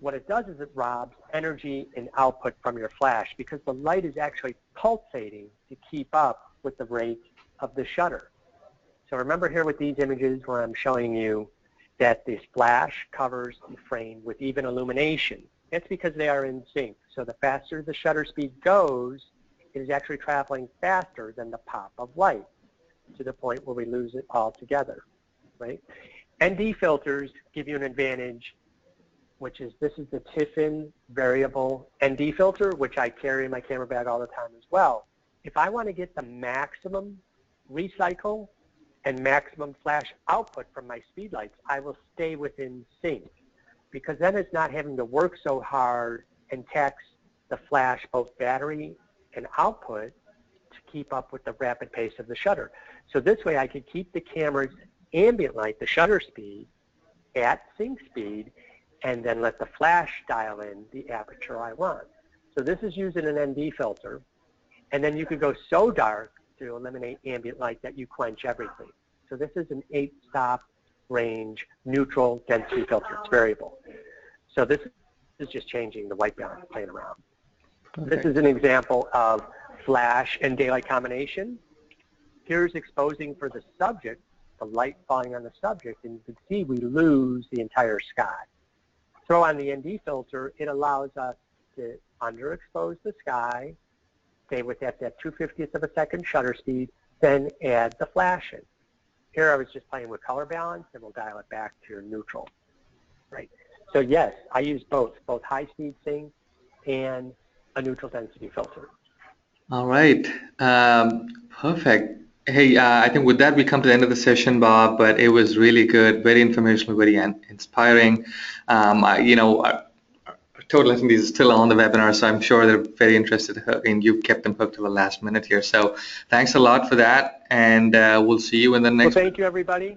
What it does is it robs energy and output from your flash because the light is actually pulsating to keep up with the rate of the shutter. So remember here with these images where I'm showing you that this flash covers the frame with even illumination. That's because they are in sync. So the faster the shutter speed goes, it is actually traveling faster than the pop of light to the point where we lose it altogether, right? ND filters give you an advantage, which is this is the Tiffin variable ND filter, which I carry in my camera bag all the time as well. If I want to get the maximum recycle and maximum flash output from my speedlights, I will stay within sync because then it's not having to work so hard and tax the flash, both battery and output, to keep up with the rapid pace of the shutter. So this way I could keep the camera's ambient light, the shutter speed, at sync speed and then let the flash dial in the aperture I want. So this is using an ND filter, and then you could go so dark to eliminate ambient light that you quench everything. So this is an 8-stop range neutral density filter. It's variable. So this is just changing the white balance, playing around. Okay. This is an example of flash and daylight combination. Here's exposing for the subject, the light falling on the subject, and you can see we lose the entire sky. Throw on the ND filter, it allows us to underexpose the sky, stay with that 2/50th of a second shutter speed, then add the flash in. Here I was just playing with color balance, and we'll dial it back to your neutral. Right. So yes, I use both high-speed sync and a neutral density filter. All right. Perfect. Hey, I think with that we come to the end of the session, Bob, but it was really good, very informational, very inspiring. Our total attendees are still on the webinar, so I'm sure they're very interested, and you've kept them hooked to the last minute here. So thanks a lot for that, and we'll see you in the next... Well, thank you, everybody.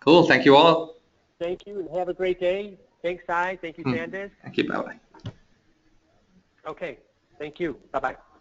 Cool. Thank you all. Thank you, and have a great day. Thanks, Sai. Thank you, Sandis. Thank you. Bye-bye. Okay. Thank you. Bye-bye.